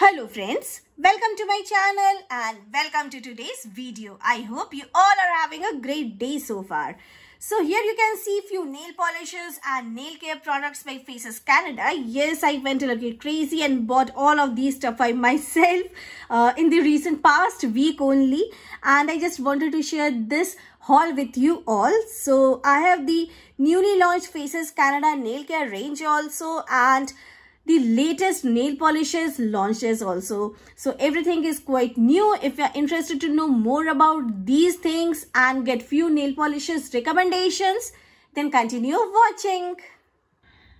Hello friends, welcome to my channel and welcome to today's video. I hope you all are having a great day so far. So here you can see few nail polishes and nail care products by Faces Canada. Yes, I went a little crazy and bought all of these stuff by myself in the recent past week only. And I just wanted to share this haul with you all. So I have the newly launched Faces Canada nail care range also and the latest nail polishes launches also. So everything is quite new. If you're interested to know more about these things and get few nail polishes recommendations, then continue watching.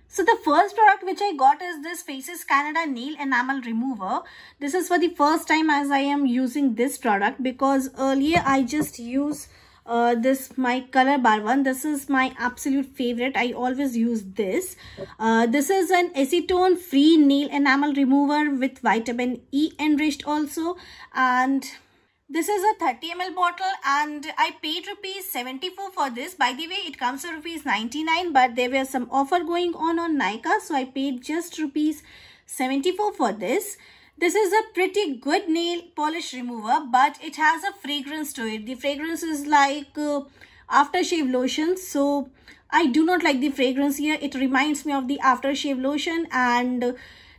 So the first product which I got is this Faces Canada Nail Enamel Remover. This is for the first time as I am using this product because earlier I just used this my Colorbar one. This is my absolute favorite. I always use this. This is an acetone free nail enamel remover with vitamin E enriched also, and this is a 30 ml bottle and I paid ₹74 for this. By the way, it comes to ₹99, but there were some offer going on Nykaa, so I paid just ₹74 for this. This is a pretty good nail polish remover, but it has a fragrance to it. The fragrance is like aftershave lotion. So I do not like the fragrance here. It reminds me of the aftershave lotion, and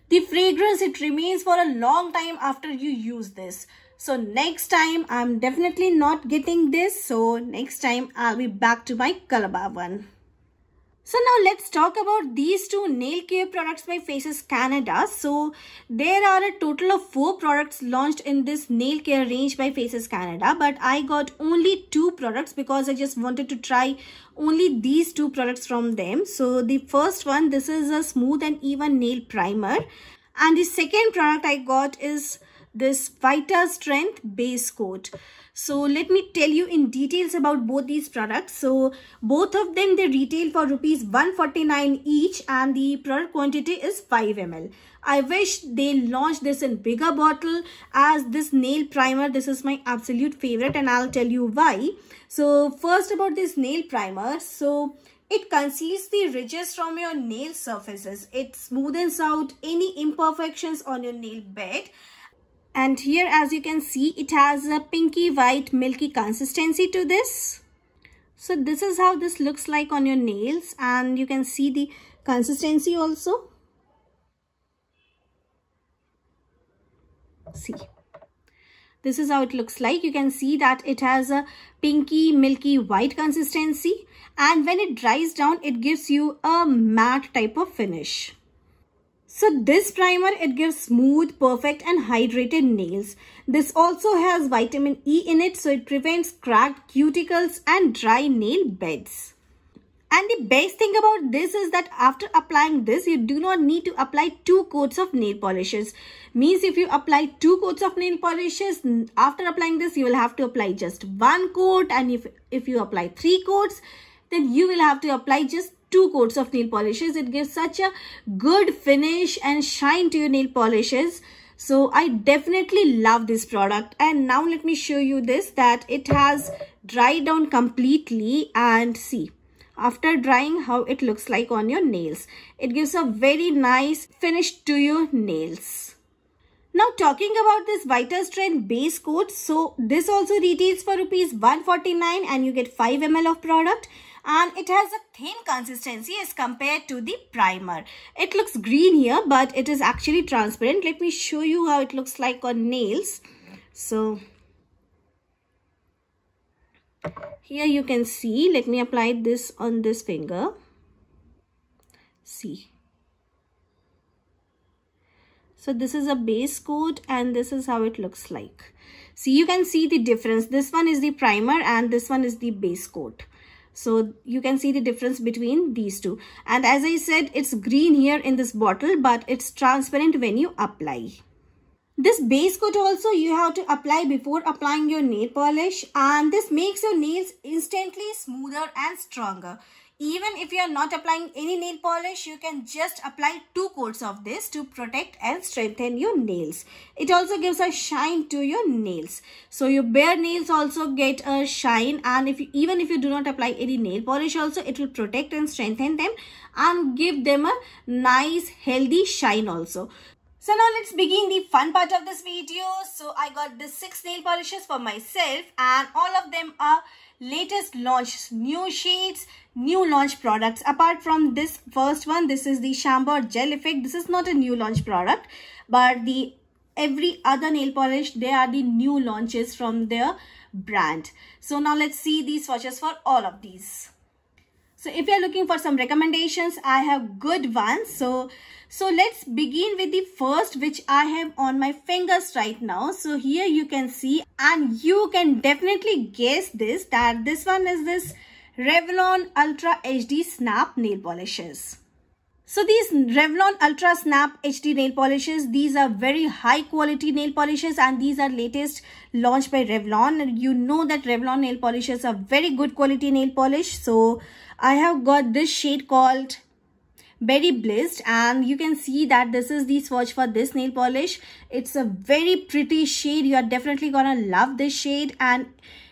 the fragrance, it remains for a long time after you use this. So next time I'm definitely not getting this. So next time I'll be back to my Colorbar one. So now let's talk about these two nail care products by Faces Canada. So there are a total of 4 products launched in this nail care range by Faces Canada, but I got only 2 products because I just wanted to try only these 2 products from them. So the first one, this is a smooth and even nail primer, and the second product I got is this Vita Strength base coat. So let me tell you in details about both these products. So both of them, they retail for ₹149 each, and the product quantity is 5 ml. I wish they launched this in bigger bottle, as this nail primer, this is my absolute favorite, and I'll tell you why. So first about this nail primer. So it conceals the ridges from your nail surfaces. It smoothens out any imperfections on your nail bed. And here, as you can see, it has a pinky white milky consistency to this. So this is how this looks like on your nails, and you can see the consistency also. See, this is how it looks like. You can see that it has a pinky milky white consistency, and when it dries down, it gives you a matte type of finish. So this primer, it gives smooth, perfect and hydrated nails. This also has vitamin E in it, so it prevents cracked cuticles and dry nail beds. And the best thing about this is that after applying this, you do not need to apply 2 coats of nail polishes. Means if you apply 2 coats of nail polishes, after applying this, you will have to apply just 1 coat. And if you apply 3 coats, then you will have to apply just 2 coats of nail polishes. It gives such a good finish and shine to your nail polishes. So I definitely love this product. And now let me show you this, that it has dried down completely, and see after drying how it looks like on your nails. It gives a very nice finish to your nails. Now talking about this Vita Strength base coat. So this also retails for ₹149, and you get 5 ml of product. And it has a thin consistency as compared to the primer. It looks green here, but it is actually transparent. Let me show you how it looks like on nails. So here you can see, let me apply this on this finger. See. So this is a base coat, and this is how it looks like. See, you can see the difference. This one is the primer and this one is the base coat. So you can see the difference between these two. And as I said, it's green here in this bottle, but it's transparent when you apply. This base coat also you have to apply before applying your nail polish, and this makes your nails instantly smoother and stronger. Even if you are not applying any nail polish, you can just apply 2 coats of this to protect and strengthen your nails. It also gives a shine to your nails. So your bare nails also get a shine, and even if you do not apply any nail polish also, it will protect and strengthen them and give them a nice healthy shine also. So now let's begin the fun part of this video. So I got the 6 nail polishes for myself and all of them are latest launch, new shades, new launch products. Apart from this first one, this is the Chambor Gel Effect. This is not a new launch product, but the every other nail polish, they are the new launches from their brand. So now let's see the swatches for all of these. So if you are looking for some recommendations, I have good ones. So let's begin with the first, which I have on my fingers right now. So here you can see, and you can definitely guess this, that this one is this Revlon Ultra HD Snap Nail Polishes. So these Revlon Ultra Snap HD nail polishes, these are very high quality nail polishes and these are latest launched by Revlon. You know that Revlon nail polishes are very good quality nail polish. So I have got this shade called Berry Bliss and you can see that this is the swatch for this nail polish. It's a very pretty shade. You are definitely gonna love this shade and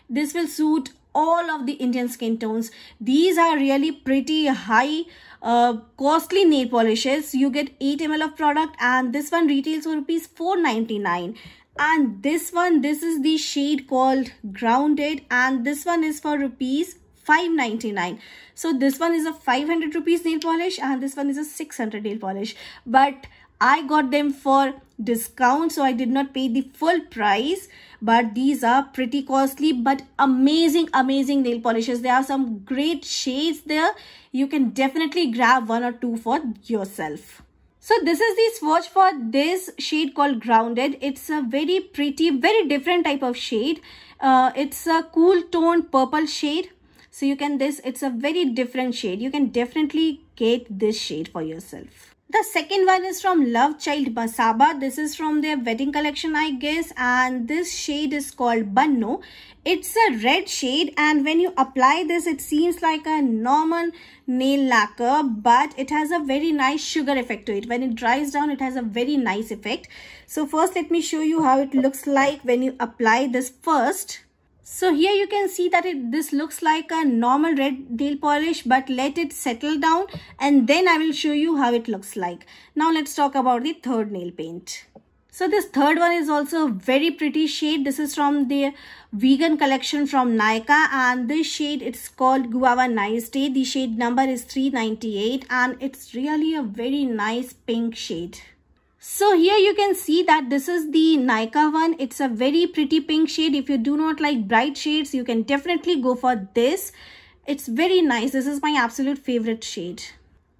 this will suit all of the Indian skin tones. These are really pretty high costly nail polishes. You get 8 ml of product and this one retails for rupees 4.99. And this is the shade called Grounded and this one is for rupees 5.99. So this one is a 500 rupees nail polish and this one is a 600 nail polish. But I got them for discount, so I did not pay the full price, but these are pretty costly but amazing nail polishes. There are some great shades there. You can definitely grab one or two for yourself. So this is the swatch for this shade called Grounded. It's a very pretty, very different type of shade. It's a cool toned purple shade. So you can it's a very different shade. You can definitely get this shade for yourself. The second one is from Love Child Masaba. This is from their wedding collection, I guess. And this shade is called Banno. It's a red shade. And when you apply this, it seems like a normal nail lacquer. But it has a very nice sugar effect to it. When it dries down, it has a very nice effect. So first, let me show you how it looks like when you apply this first. So here you can see that this looks like a normal red nail polish, but let it settle down and then I will show you how it looks like. Now let's talk about the third nail paint. So this third one is also a very pretty shade. This is from the vegan collection from Nykaa and this shade, it's called Guava Nice Day. The shade number is 398 and it's really a very nice pink shade. So here you can see that this is the Nykaa one. It's a very pretty pink shade. If you do not like bright shades, you can definitely go for this. It's very nice. This is my absolute favorite shade.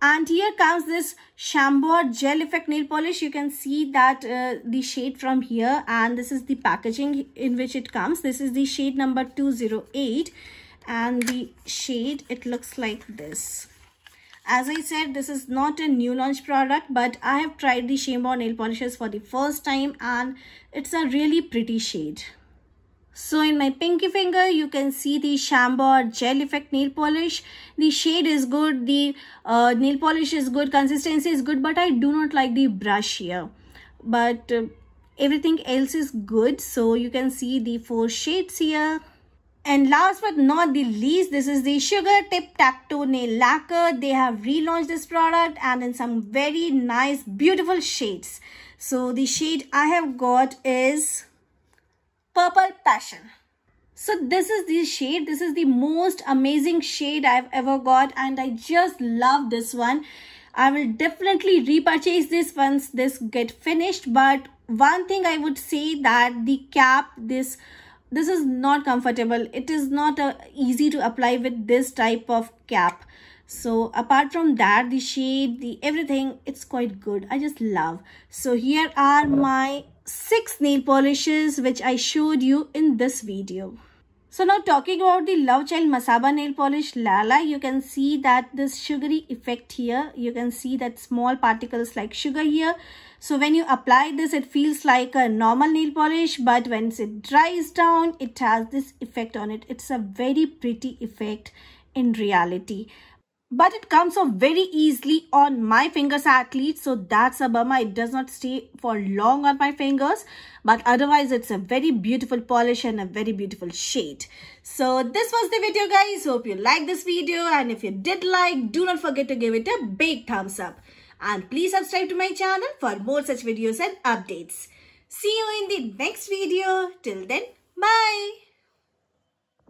And here comes this Chambor Gel Effect nail polish. You can see that the shade from here and this is the packaging in which it comes. This is the shade number 208 and the shade, it looks like this. As I said, this is not a new launch product, but I have tried the Chambor nail polishes for the first time and it's a really pretty shade. So in my pinky finger, you can see the Chambor Gel Effect nail polish. The shade is good, the nail polish is good, consistency is good, but I do not like the brush here. But everything else is good. So you can see the 4 shades here. And last but not the least, this is the Sugar Tip Tac Toe Nail Lacquer. They have relaunched this product and in some very nice, beautiful shades. So the shade I have got is Purple Passion. So this is the shade. This is the most amazing shade I've ever got and I just love this one. I will definitely repurchase this once this gets finished. But one thing I would say that the cap, this is not comfortable. It is not easy to apply with this type of cap. So apart from that, the shade, the everything, it's quite good. I just love. So here are my 6 nail polishes which I showed you in this video. So now talking about the Love Child Masaba nail polish Lala, you can see that this sugary effect here. You can see that small particles like sugar here. So when you apply this, it feels like a normal nail polish. But once it dries down, it has this effect on it. It's a very pretty effect in reality. But it comes off very easily on my fingers at least. So that's a bummer. It does not stay for long on my fingers. But otherwise, it's a very beautiful polish and a very beautiful shade. So this was the video, guys. Hope you liked this video. And if you did like, do not forget to give it a big thumbs up. and please subscribe to my channel for more such videos and updates. See you in the next video. Till then, bye.